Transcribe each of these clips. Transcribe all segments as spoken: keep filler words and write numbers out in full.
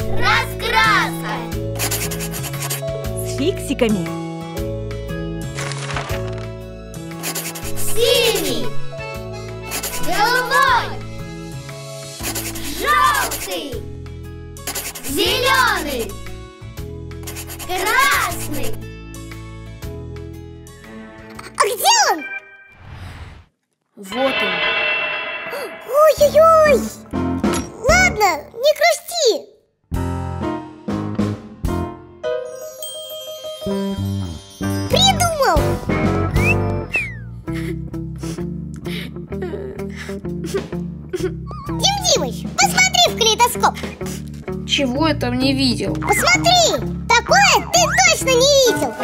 Раскраска! С фиксиками. Синий! Голубой! Желтый! Зеленый! Красный! А где он? Вот он. Ой-ой-ой! Ладно, не грусти! Придумал! Димдимыч, посмотри в калейдоскоп! Чего я там не видел? Посмотри! Такое ты точно не видел!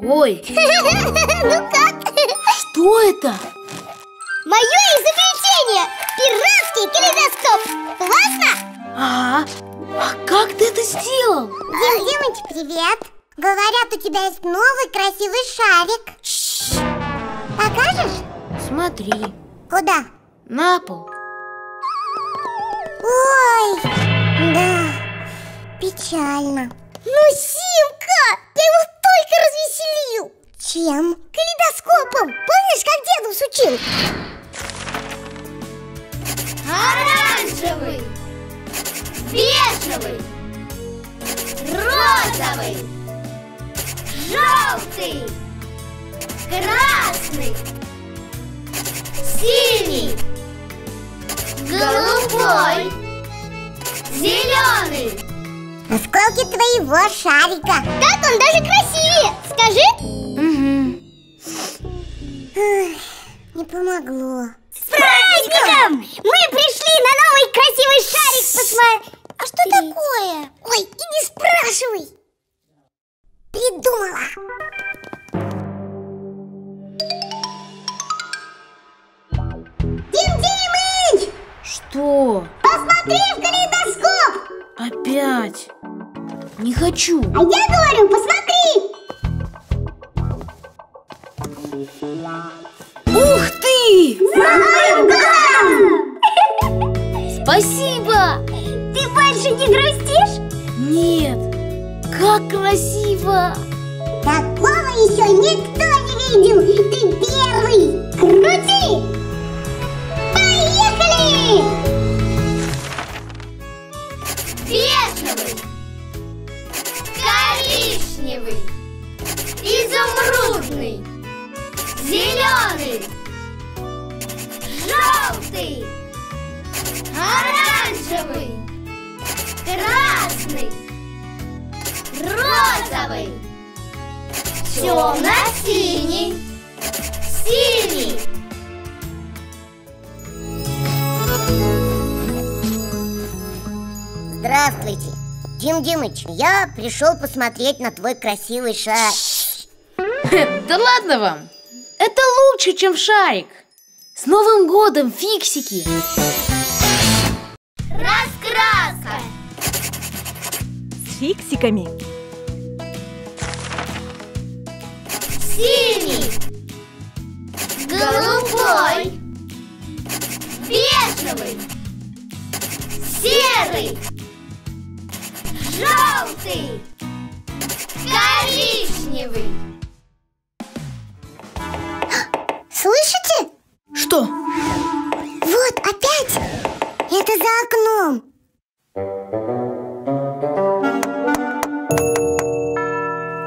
Ой! Ну как? Что это? Мое изобретение! Пиратский калейдоскоп! Классно? А, а как ты это сделал? Димдимыч, привет! Говорят, у тебя есть новый красивый шарик. Ш-ш-ш. Покажешь? Смотри. Куда? На пол. Ой, да, печально. Ну, Симка, я его только развеселил. Чем? Калейдоскопом. Помнишь, как Дедус учил? Оранжевый, бежевый, розовый, желтый, красный, синий, голубой, зеленый. Осколки твоего шарика. Как он даже красивее, скажи? Угу. Ой, не помогло. С праздником! Мы пришли на новый красивый шарик посмотреть. А что такое? Ой, и не спрашивай. Придумала. Что? Посмотри в калейдоскоп! Опять? Не хочу. А я говорю, посмотри! Ух ты! За Спасибо! Ты больше не грустишь? Нет. Как красиво! Такого еще никто не видел! Ты первый! Крути! Бежевый, коричневый, изумрудный, зеленый, желтый, оранжевый, красный, розовый, темно-синий, синий. Здравствуйте, Димдимыч, я пришел посмотреть на твой красивый шар. Да ладно вам, это лучше, чем шарик. С Новым годом, фиксики! Раскраска! С фиксиками. Синий, голубой, бежевый, серый, желтый, коричневый. Слышите? Что? Вот опять! Это за окном.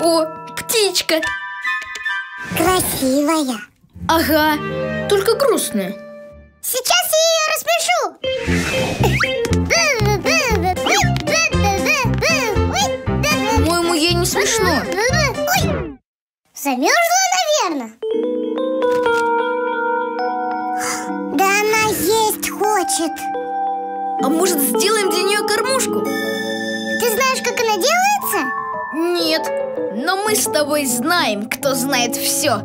О, птичка! Красивая. Ага, только грустная. Сейчас я ее распишу. Ей не смешно. Ой, замерзла, наверное. Да она есть хочет. А может, сделаем для нее кормушку? Ты знаешь, как она делается? Нет, но мы с тобой знаем, кто знает все.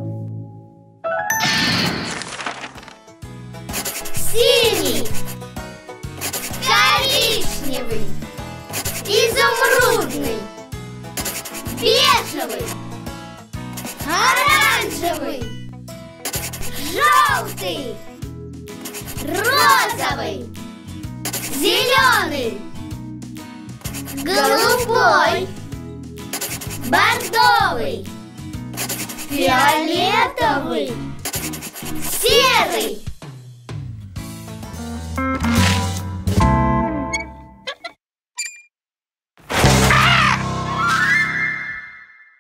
Синий, коричневый, изумрудный, бежевый, оранжевый, желтый, розовый, зеленый. голубой, бордовый, фиолетовый, серый.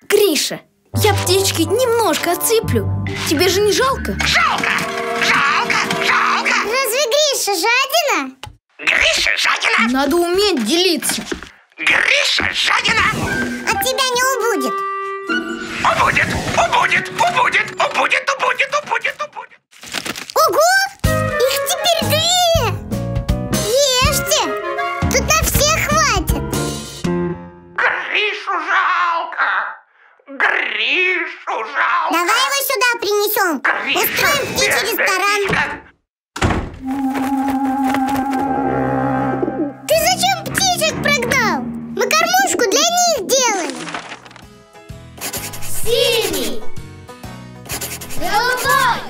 Гриша, я птички немножко отсыплю. Тебе же не жалко? Жалко, жалко, жалко. Разве Гриша жадина? Гриша жадина. Надо уметь делиться. Гриша жадина. От тебя не убудет. Убудет, убудет, убудет, убудет, убудет, убудет, убудет. Ого! Их теперь две! Ешьте! Тут на всех хватит! Гришу жалко! Гришу жалко! Давай его сюда принесем! Гриша, устроим птичий ресторан! Ты зачем птичек прогнал? Мы кормушку для них делали! Синий, голубой,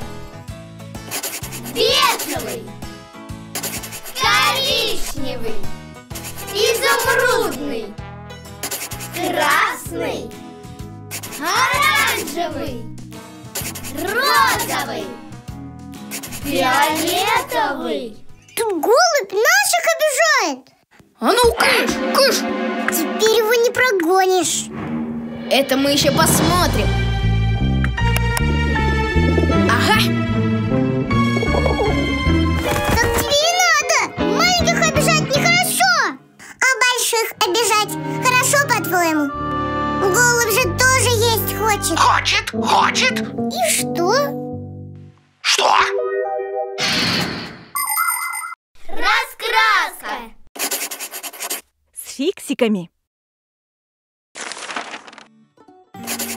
бежевый, коричневый, изумрудный, красный, оранжевый, розовый, фиолетовый. Тут голубь наших обижает. А ну, кыш, кыш! Теперь его не прогонишь. Это мы еще посмотрим. Ага. Так тебе и надо. Маленьких обижать нехорошо. А больших обижать хорошо, по-твоему? Голубь же тоже есть хочет. Хочет, хочет. И что? Что? Раскраска. С фиксиками.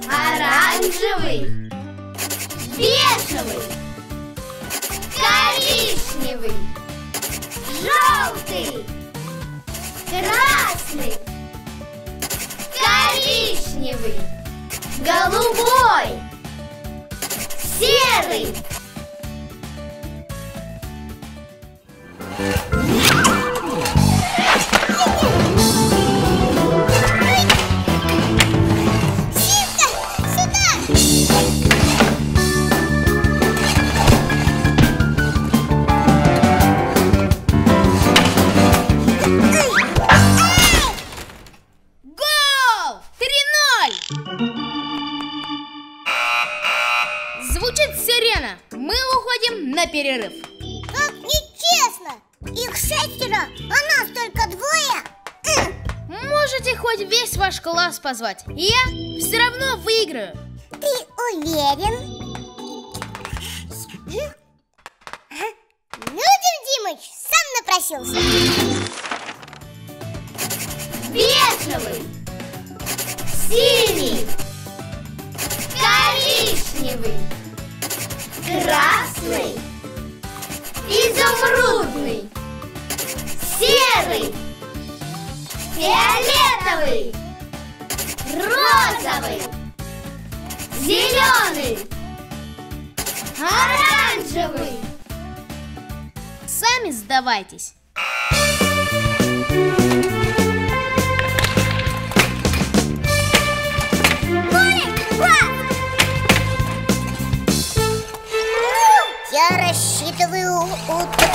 Оранжевый, бежевый, коричневый, желтый, красный, коричневый, голубой, серый. На перерыв. Как нечестно! Их шестеро, а нас только двое. Можете хоть весь ваш класс позвать. Я все равно выиграю. Ты уверен? Ну, Димдимыч, сам напросился. Бежевый, синий, коричневый, красный, изумрудный, серый, фиолетовый, розовый, зеленый, оранжевый. Сами сдавайтесь. Я рассчитываю утро.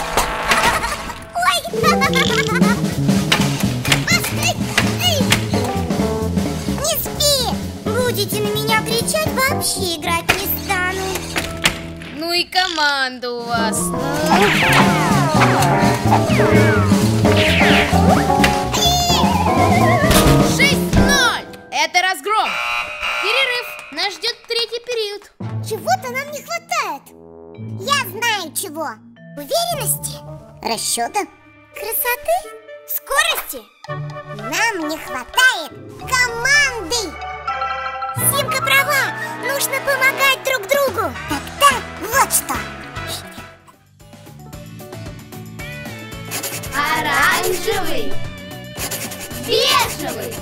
Не спи! Будете на меня кричать, вообще играть не стану. Ну и команда у вас. шесть ноль! Это разгром! Перерыв! Нас ждет третий период. Чего-то нам не хватает. Я знаю чего. Уверенности, расчета, красоты, скорости. Нам не хватает команды. Симка права, нужно помогать друг другу. Тогда вот что. Оранжевый, бежевый,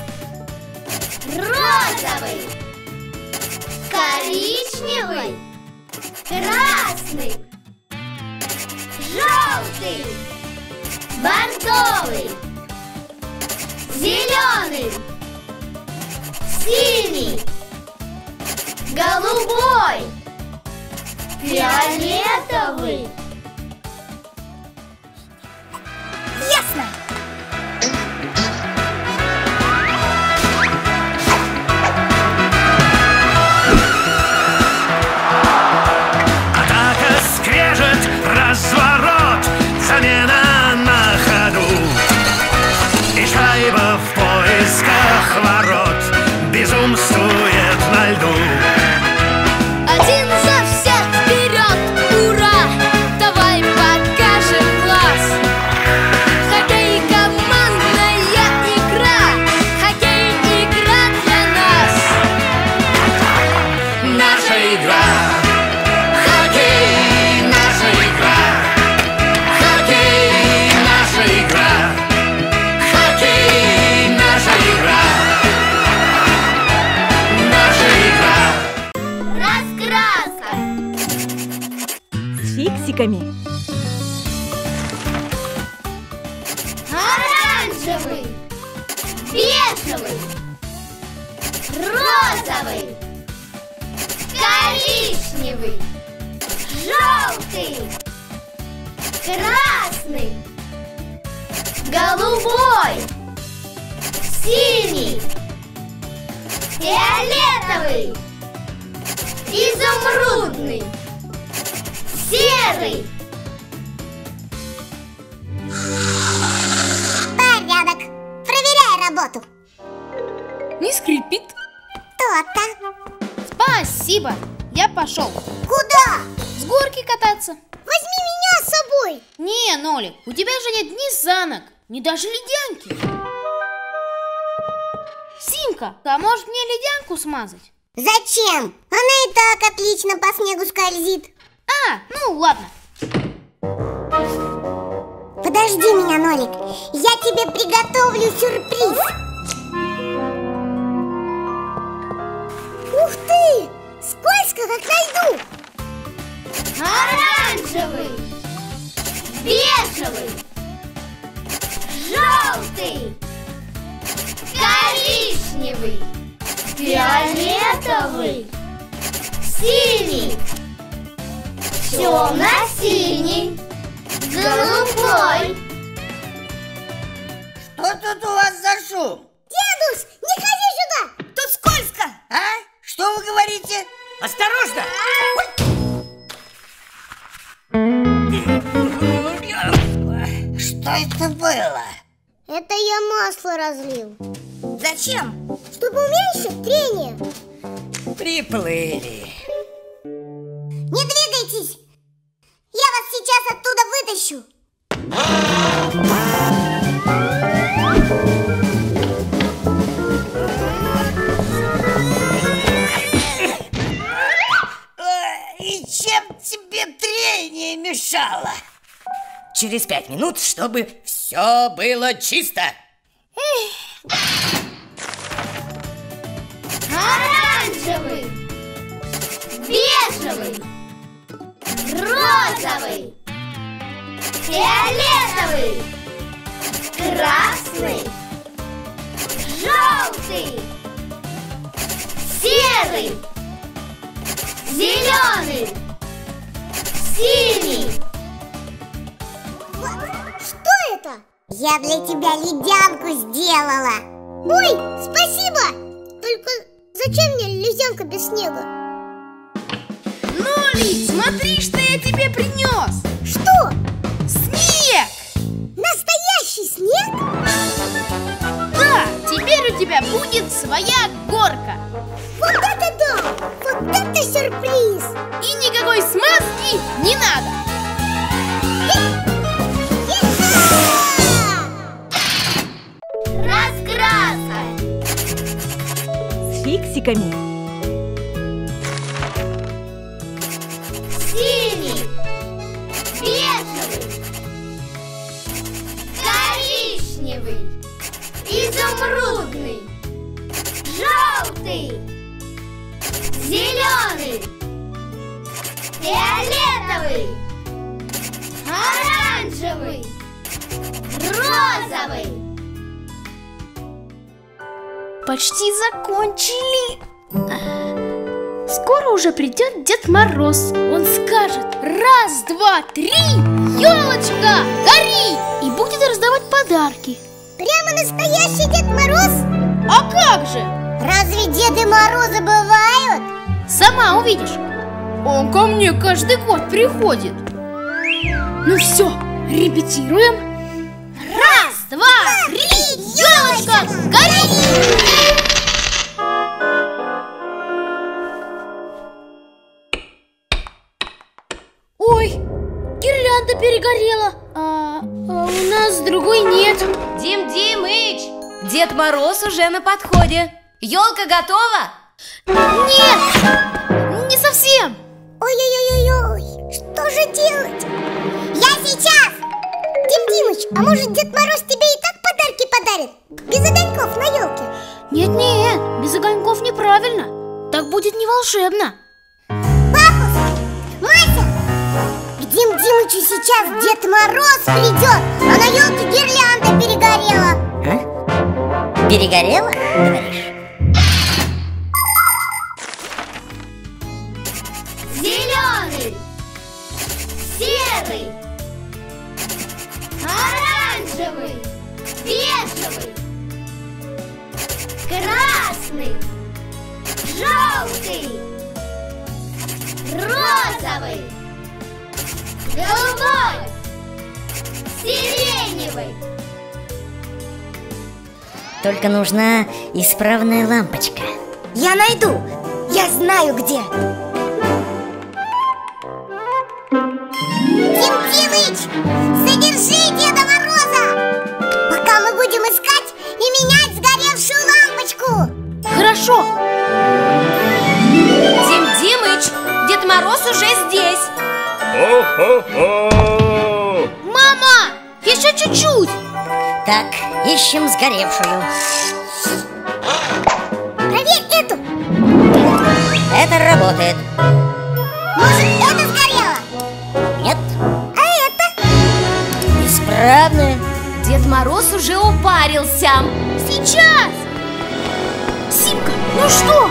розовый, коричневый, красный, желтый, бордовый, зеленый. Синий, голубой, фиолетовый. Ясно! Атака, скрежет, разворот, замена на ходу. И шайба в поисках ворот безумствует на льду. Один за всех вперед, ура! Давай покажем класс. Хоккей — командная игра, хоккей — игра для нас. Наша игра. Хоккей — наша игра. Хоккей — наша игра. Хоккей — наша игра. Раскраска с фиксиками. Оранжевый, бежевый, розовый, коричневый, желтый, красный, голубой, синий, фиолетовый, изумрудный, серый. Порядок. Проверяй работу. Не скрипит. То-то. Спасибо. Я пошел. Куда? С горки кататься. Возьми меня с собой. Не, Нолик, у тебя же нет ни санок, ни даже ледянки. Симка, а может мне ледянку смазать? Зачем? Она и так отлично по снегу скользит. А, ну ладно. Подожди меня, Нолик. Я тебе приготовлю сюрприз. Ух ты! Скользко, как на льду. Оранжевый, бежевый, желтый, коричневый, фиолетовый, синий, темно-синий, голубой. Что тут у вас за шум? Дедус, не ходи сюда! Тут скользко! А? Что вы говорите? Осторожно! Что это было? Это я масло разлил. Зачем? Чтобы уменьшить трение. Приплыли. Не двигайтесь! Я вас сейчас оттуда вытащу. И чем тебе трение мешало? Через пять минут, чтобы все было чисто. Оранжевый, бежевый, розовый, фиолетовый, красный, желтый, серый, зеленый, синий. Что это? Я для тебя ледянку сделала. Ой, спасибо! Только зачем мне ледянка без снега? Нолик, смотри, что я тебе принес! Что? Снег! Настоящий снег? Да, теперь у тебя будет своя горка! Вот это да! Вот это сюрприз! И никакой смазки не надо! Фиксиками. Синий, бежевый, коричневый, изумрудный, желтый, зеленый, фиолетовый, оранжевый, розовый. почти закончили. Скоро уже придет Дед Мороз. Он скажет: раз, два, три, елочка, гори! И будет раздавать подарки. Прямо настоящий Дед Мороз? А как же? Разве Деды Морозы бывают? Сама увидишь. Он ко мне каждый год приходит. Ну все, репетируем. Раз, два, два три, елочка, гори! Ой, гирлянда перегорела, а, а у нас другой нет. Димдимыч, Дед Мороз уже на подходе. Елка готова? Нет, не совсем. Ой-ой-ой-ой, что же делать? Я сейчас! Димдимыч, а может Дед Мороз тебе и так подарки подарит? Без огоньков на елке? Нет-нет, без огоньков неправильно. Так будет не волшебно. Папус, Мася! Димдимычу сейчас Дед Мороз придет, а на елке гирлянда перегорела. А? Перегорела, говоришь? Зеленый, серый, оранжевый, бежевый, красный, желтый, розовый, голубой, сиреневый. Только нужна исправная лампочка. Я найду, я знаю где. Димдимыч, задержи Деда Мороза, пока мы будем искать и менять сгоревшую лампочку. Хорошо. Димдимыч, Дед Мороз уже здесь. О-хо-хо! Мама, еще чуть-чуть. Так, ищем сгоревшую. Проверь эту. Это работает. Может, это сгорело? Нет. А это? Исправно. Дед Мороз уже упарился. Сейчас. Симка, ну что?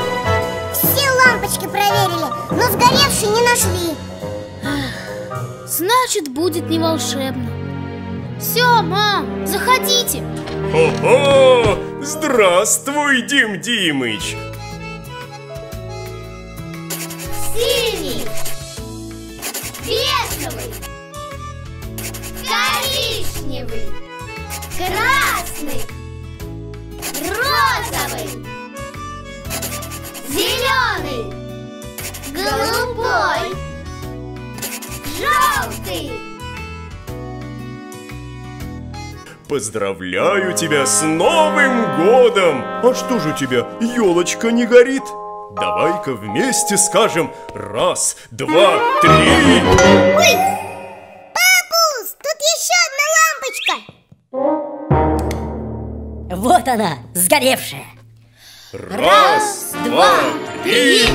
Все лампочки проверили, но сгоревшие не нашли. Значит, будет не волшебно. Все, мам, заходите. Хо-хо! Здравствуй, Димдимыч. Синий, бежевый, коричневый, красный, розовый, зеленый, голубой, желтый. Поздравляю тебя с Новым годом! А что же у тебя елочка не горит? Давай-ка вместе скажем: раз, два, три. Ой! Папус, тут еще одна лампочка. Вот она, сгоревшая. Раз, два, три.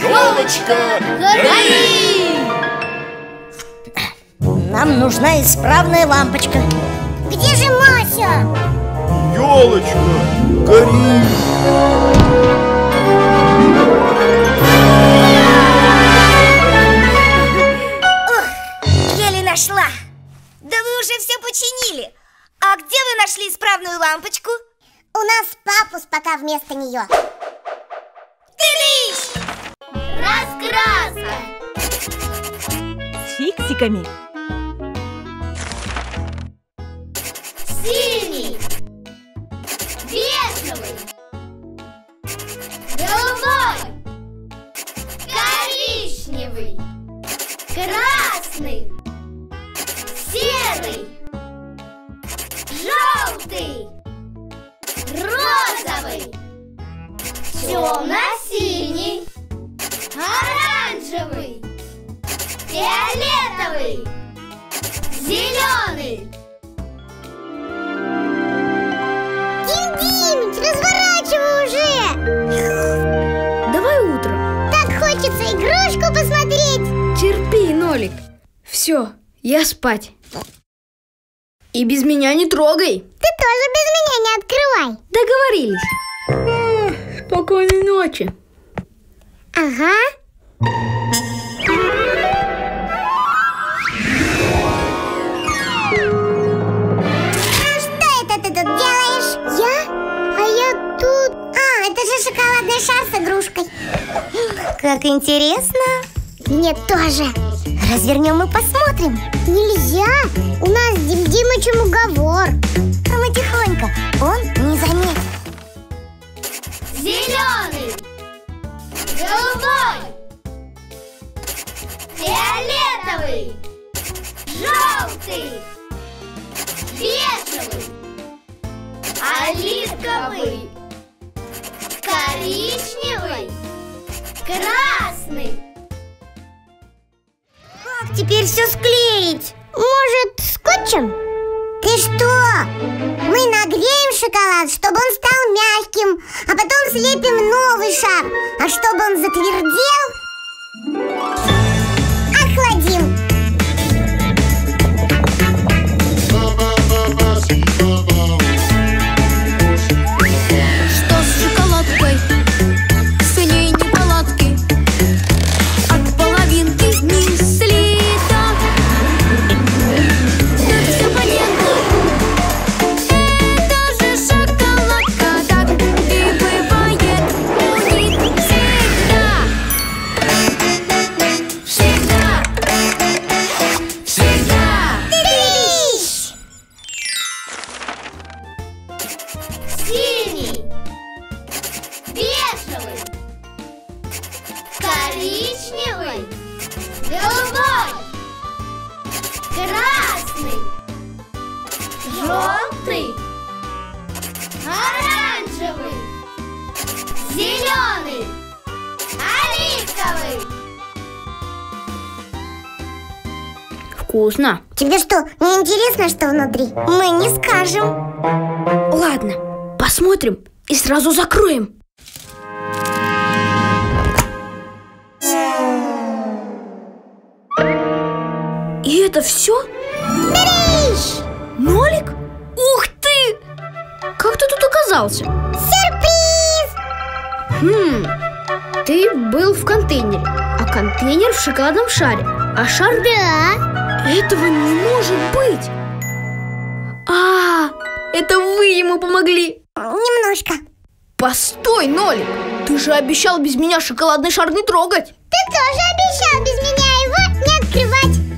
Елочка, гори! Нам нужна исправная лампочка. Где же Мася? Елочка, гори! Ох, еле нашла. Да вы уже все починили. А где вы нашли исправную лампочку? У нас папус пока вместо нее. Тыдыщ! Раскраска! С фиксиками. Синий, бежевый, голубой, коричневый, красный, серый, желтый, розовый, темно-синий, оранжевый, фиолетовый, зеленый. Разворачивай уже! Давай утром. Так хочется игрушку посмотреть. Терпи, Нолик. Все, я спать. И без меня не трогай. Ты тоже без меня не открывай. Договорились. Как интересно. Мне тоже. Развернем и посмотрим. Нельзя. У нас с Димдимычем уговор. А мы тихонько. Он не заметит. Зеленый. Голубой. Фиолетовый. Желтый. Бежевый. Оливковый. Коричневый. Красный. Как теперь все склеить? Может, скотчем? Ты что? Мы нагреем шоколад, чтобы он стал мягким, а потом слепим новый шар. А чтобы он затвердел, охладим. Вкусно. Тебе что, не интересно, что внутри? Мы не скажем. Ладно, посмотрим и сразу закроем. И это все? Бриш! Нолик? Ух ты! Как ты тут оказался? Сюрприз! Хм, ты был в контейнере, а контейнер в шоколадном шаре. А шар... Да. Этого не может быть! А, это вы ему помогли? Немножко. Постой, Нолик! Ты же обещал без меня шоколадный шар не трогать! Ты тоже обещал без меня его не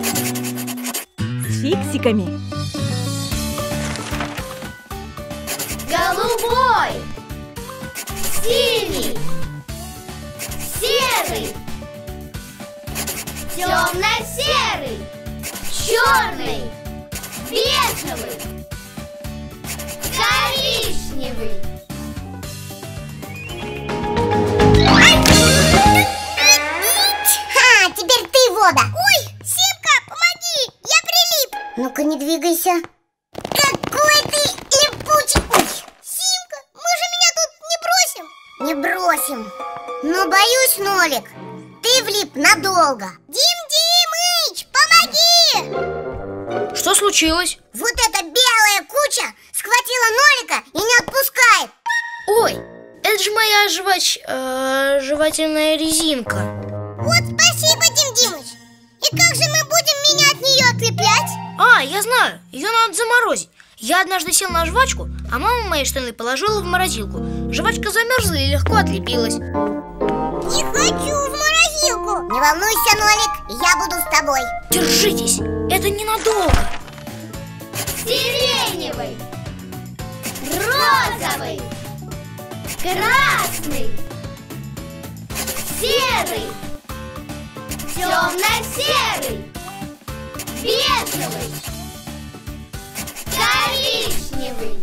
открывать! Раскраска! С фиксиками! Голубой! Синий, серый, темно-серый, черный, бежевый, коричневый. А, теперь ты вода. Ой, Симка, помоги, я прилип. Ну-ка, не двигайся. Какой ты липучий. Не бросим. Но боюсь, Нолик, ты влип надолго. Димдимыч, помоги! Что случилось? Вот эта белая куча схватила Нолика и не отпускает. Ой, это же моя жевач... э, жевательная резинка. Вот спасибо, Димдимыч. И как же мы будем меня от нее отлеплять? А, я знаю, ее надо заморозить. Я однажды сел на жвачку, а мама мои штаны положила в морозилку. Жвачка замерзла и легко отлепилась. Не хочу в морозилку. Не волнуйся, Нолик, я буду с тобой. Держитесь, это ненадолго. Сиреневый, розовый, красный, серый, темно-серый, бежевый, коричневый.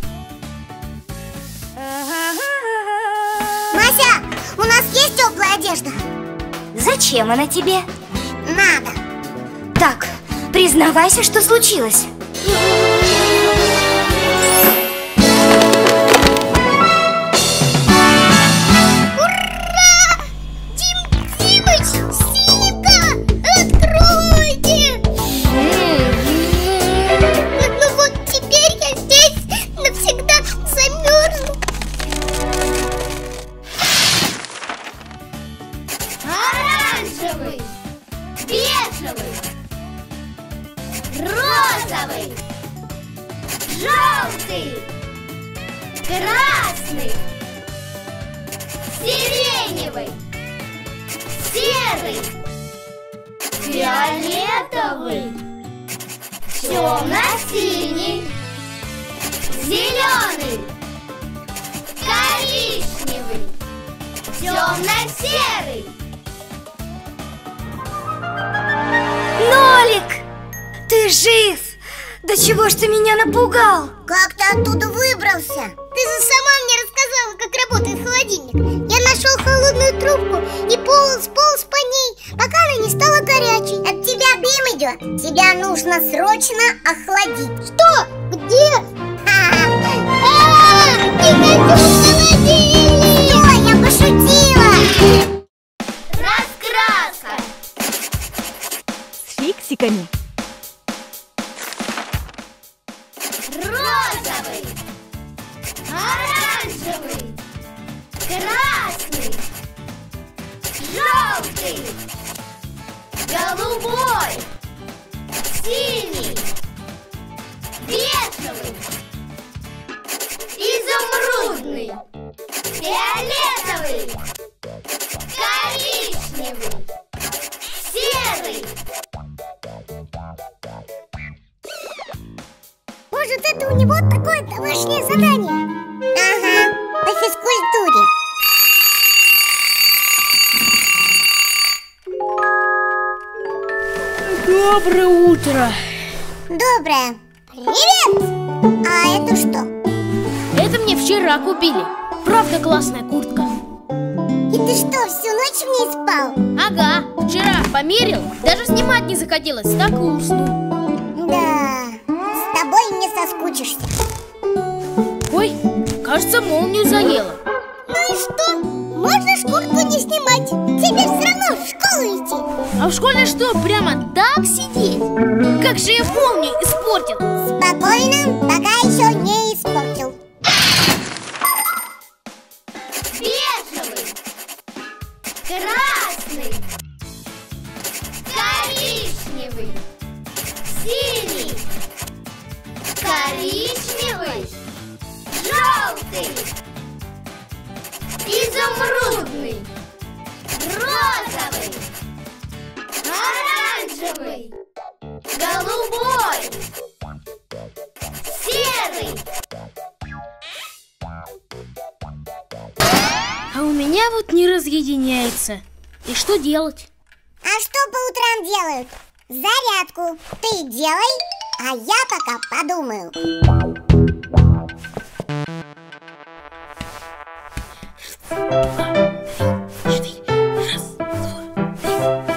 Мася, у нас есть теплая одежда? Зачем она тебе? Надо. Так, признавайся, что случилось. Ура! Димдимыч, Симка, откройте! Ну вот теперь я здесь навсегда замерзну. Оранжевый, бежевый, розовый, желтый, красный, сиреневый, серый, фиолетовый, темно-синий, зеленый, коричневый, темно-серый. Нолик, ты жив? Да чего ж ты меня напугал? Как ты оттуда выбрался? Ты же сама мне рассказала, как работает холодильник. Я нашел холодную трубку и полз, полз по ней, пока она не стала горячей. От тебя дым идет. Тебя нужно срочно охладить. Что? Где? Все, я пошутила. Раскраска с фиксиками. Розовый, оранжевый, красный, желтый, голубой, синий, бежевый, изумрудный, фиолетовый, коричневый, серый. Может, это у него такое домашнее задание? Ага, по физкультуре. Доброе утро. Доброе. Привет! А это что? Это мне вчера купили. Правда классная куртка. И ты что, всю ночь в ней спал? Ага, вчера померил. Даже снимать не захотелось, так и уснул. Да... Тобой не соскучишься. Ой, кажется, молнию заела. Ну и что? Можно шкурку не снимать. Тебе все равно в школу идти. А в школе что, прямо так сидеть? Как же я молнию испортил. Спокойно, пока еще не испортил. Бежевый, красный, коричневый, синий, коричневый, желтый, изумрудный, розовый, оранжевый, голубой, серый. А у меня вот не разъединяется. И что делать? А что по утрам делают? Зарядку. Ты делай. А я пока подумаю. Раз, два, три.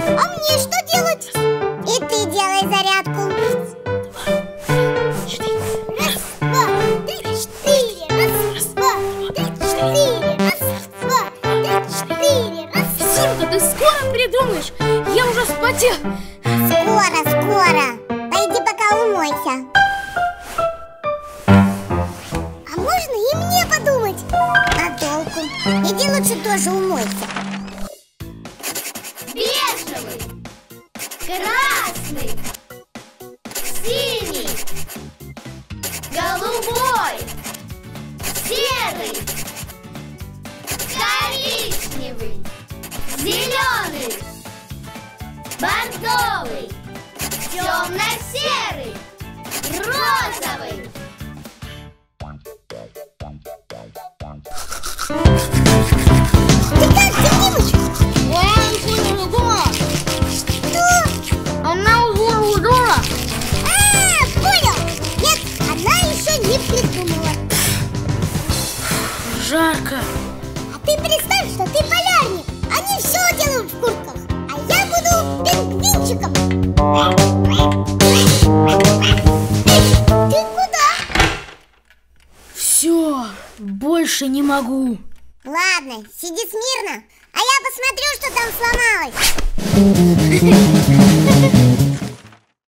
А мне что делать? И ты делай зарядку. Раз, два, четыре. Раз, два, три, четыре. Раз, два, три, четыре. Раз, два, три, четыре. Раз, Симка, ты скоро придумаешь? Я уже вспотел. Скоро, скоро. Умойся. А можно и мне подумать? А толку? Иди лучше тоже умойся. Бежевый, красный, синий, голубой, серый, коричневый, зеленый, бордовый, темно-серый, розовый. Ты как, Димдимыч? Я ничего не думала. Что? Она уже удула. А, понял. Нет, она еще не придумала. Жарко. А ты представь, что ты полярник. Они все делают в куртках. А я буду пингвинчиком. Все, больше не могу. Ладно, сиди смирно, а я посмотрю, что там сломалось.